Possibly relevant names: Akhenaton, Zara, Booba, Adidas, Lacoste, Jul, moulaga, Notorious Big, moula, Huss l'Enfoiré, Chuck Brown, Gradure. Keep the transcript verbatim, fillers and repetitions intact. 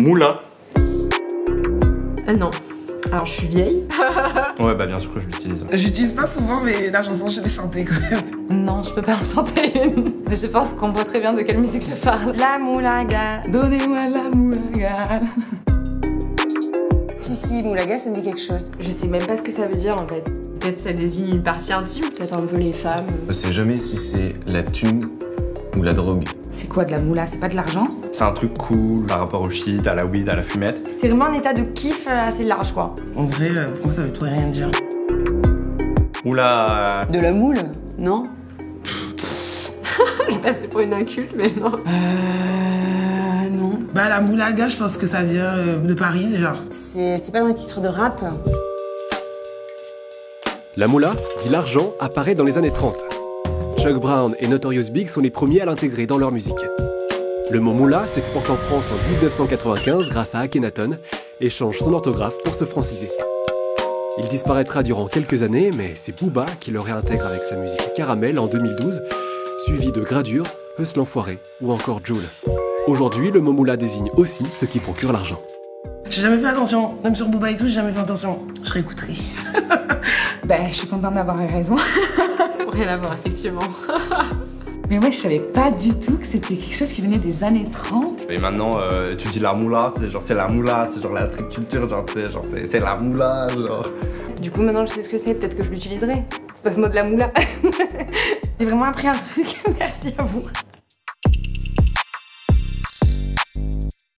Moula. Ah non. Alors je suis vieille. Ouais bah bien sûr que je l'utilise. J'utilise pas souvent mais la chanson je l'ai chantée quand même. Non je peux pas en chanter une. Mais je pense qu'on voit très bien de quelle musique je parle. La moulaga, donnez-moi la moulaga. Si si, moulaga ça me dit quelque chose. Je sais même pas ce que ça veut dire en fait. Peut-être ça désigne une partie intime, peut-être un peu les femmes. Je sais jamais si c'est la thune ou la drogue. C'est quoi de la moula? C'est pas de l'argent? C'est un truc cool par rapport au shit, à la weed, à la fumette. C'est vraiment un état de kiff assez large quoi. En vrai, euh, pour moi ça veut trop rien dire. Oula. De la moule? Non. Je passais pour une inculte mais non. Euh... non. Bah la moulaga je pense que ça vient euh, de Paris genre. C'est pas dans les titres de rap. La moula, dit l'argent, apparaît dans les années trente. Chuck Brown et Notorious Big sont les premiers à l'intégrer dans leur musique. Le mot moula s'exporte en France en mille neuf cent quatre-vingt-quinze grâce à Akhenaton et change son orthographe pour se franciser. Il disparaîtra durant quelques années, mais c'est Booba qui le réintègre avec sa musique Caramel en deux mille douze, suivi de Gradure, Huss l'Enfoiré ou encore Jul. Aujourd'hui, le mot moula désigne aussi ce qui procure l'argent. J'ai jamais fait attention, même sur Booba et tout, j'ai jamais fait attention. Je réécouterai. Bah, je suis contente d'avoir eu raison. Pour rien avoir, effectivement. Mais ouais, je savais pas du tout que c'était quelque chose qui venait des années trente. Et maintenant, euh, tu dis la moula, c'est genre c'est la moula, c'est genre la street culture, genre c'est la moula, genre. Du coup, maintenant je sais ce que c'est, peut-être que je l'utiliserai. Passe-moi de la moula. J'ai vraiment appris un truc, merci à vous.